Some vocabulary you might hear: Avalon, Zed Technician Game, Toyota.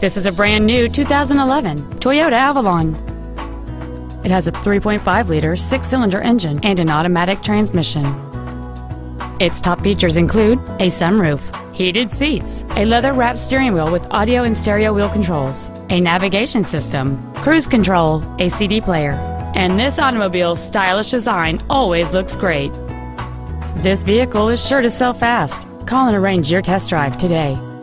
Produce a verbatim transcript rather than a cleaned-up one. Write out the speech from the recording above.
This is a brand new two thousand eleven Toyota Avalon. It has a three point five liter six-cylinder engine and an automatic transmission. Its top features include a sunroof, heated seats, a leather-wrapped steering wheel with audio and stereo wheel controls, a navigation system, cruise control, a C D player, and this automobile's stylish design always looks great. This vehicle is sure to sell fast. Call and arrange your test drive today.